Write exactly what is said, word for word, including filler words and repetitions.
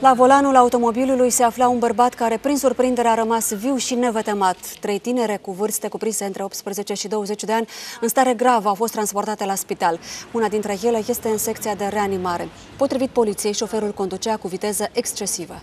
La volanul automobilului se afla un bărbat care, prin surprindere, a rămas viu și nevătămat. Trei tinere cu vârste cuprinse între optsprezece și douăzeci de ani, în stare gravă, au fost transportate la spital. Una dintre ele este în secția de reanimare. Potrivit poliției, șoferul conducea cu viteză excesivă.